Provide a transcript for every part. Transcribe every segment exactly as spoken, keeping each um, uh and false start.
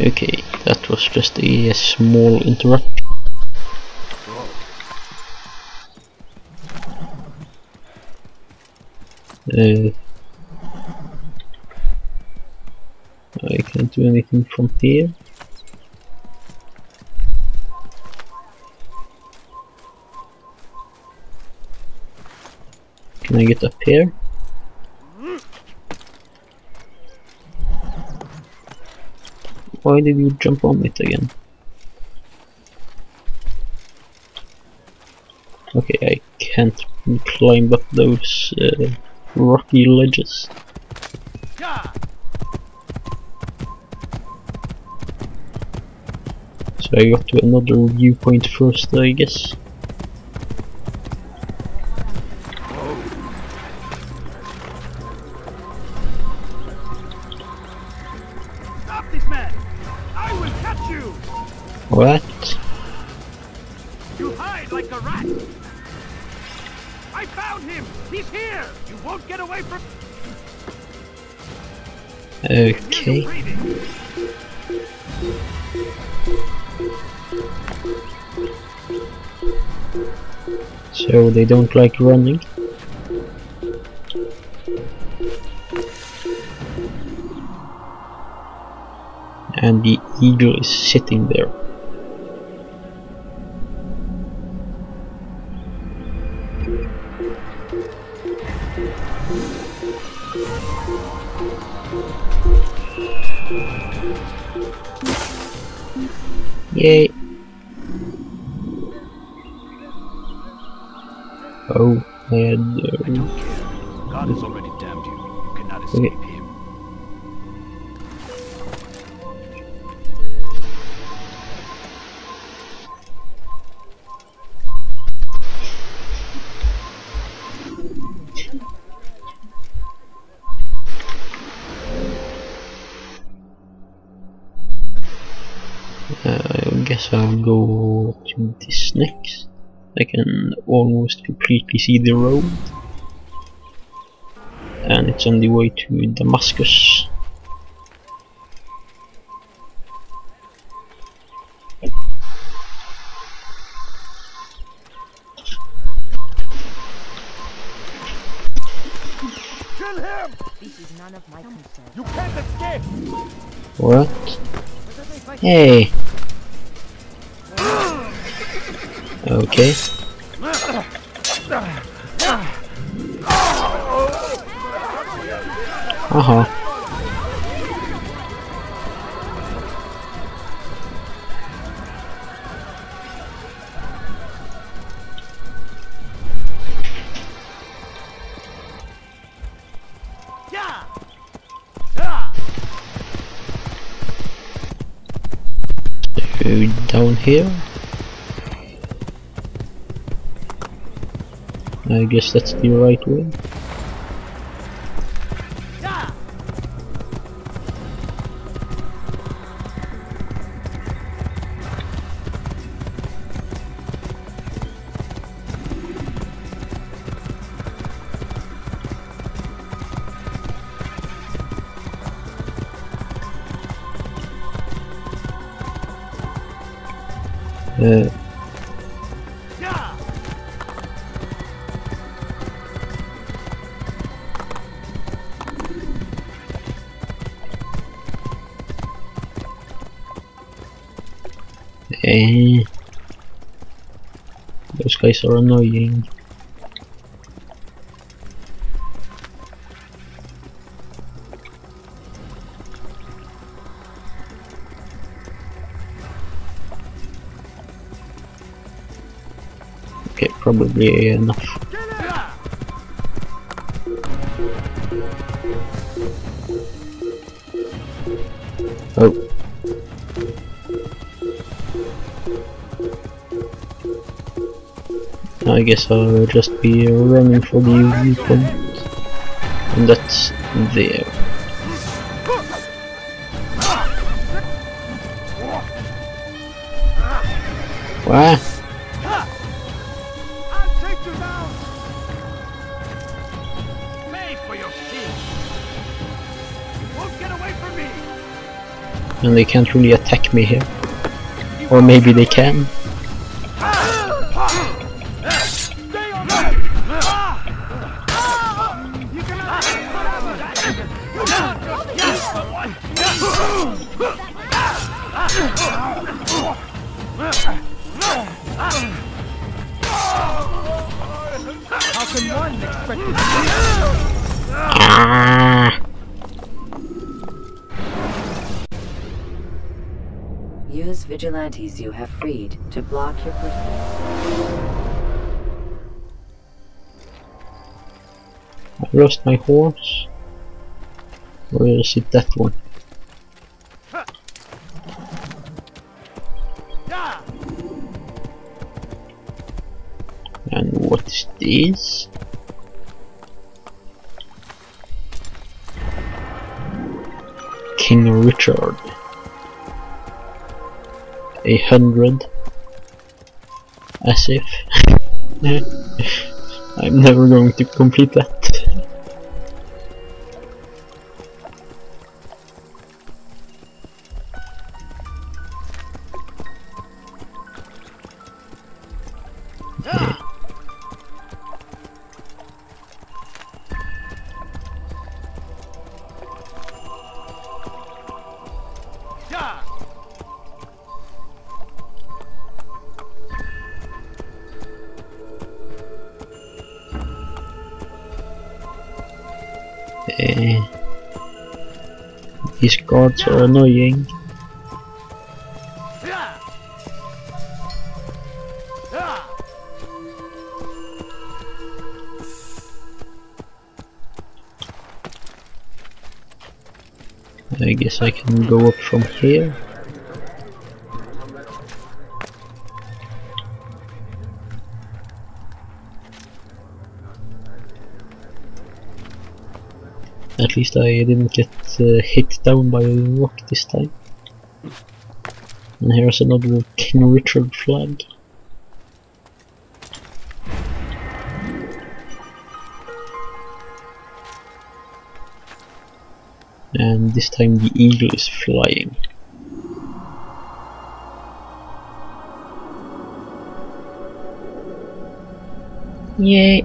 Okay, that was just a, a small interruption. Uh, I can't do anything from here. Can I get up here? Why did you jump on it again? Okay, I can't climb up those uh, rocky ledges. So I got to another viewpoint first, I guess. What? You hide like a rat. I found him. He's here. You won't get away from. Okay. So they don't like running. And the eagle is sitting there. Yay! Oh, I had. Um, God has already damned you. You cannot escape him. Guess I'll go to this next. I can almost completely see the road, and it's on the way to Damascus. Kill him! This is none of my concern. You can't escape! What? Hey! Okay. Uh-huh. So down here. I guess that's the right way. Yeah. Uh, Eh, those guys are annoying. Okay, probably enough. Oh. I guess I'll just be running for the viewpoint, and that's there. Wow. Pay for your skin. You won't get away from me. and they can't really attack me here. Or maybe they can. Ah. Use vigilantes you have freed to block your pursuit. I lost my horse. Where is it? That one. And what is this? King Richard. A hundred. As if. I'm never going to complete that. Uh, these guards are annoying. I guess I can go up from here. At least I didn't get uh, hit down by a rock this time. And here's another King Richard flag. And this time the eagle is flying. Yay!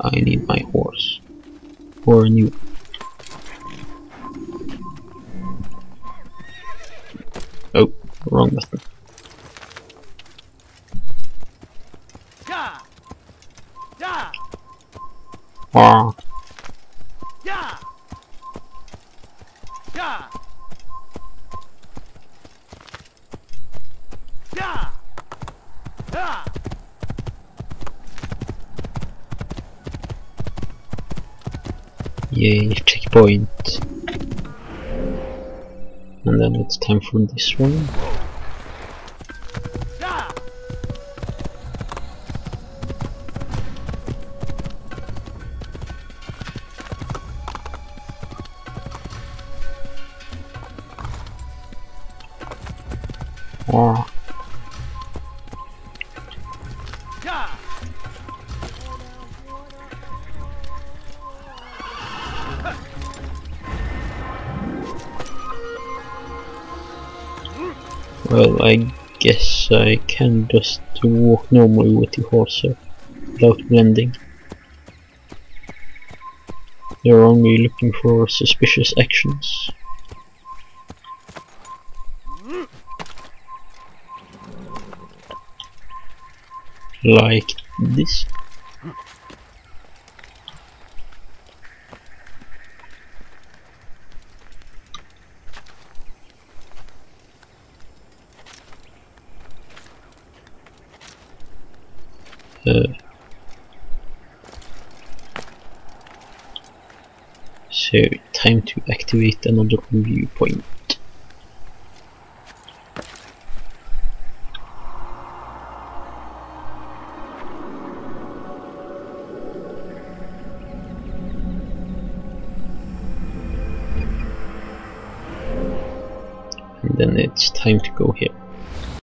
I need my horse. Or a new. Oh, wrong button. Ah. Yay, checkpoint. And then it's time for this one. Wow. Well, I guess I can just walk normally with the horse here, without blending. They're only looking for suspicious actions. Like this. Uh, so, time to activate another viewpoint. And then it's time to go here.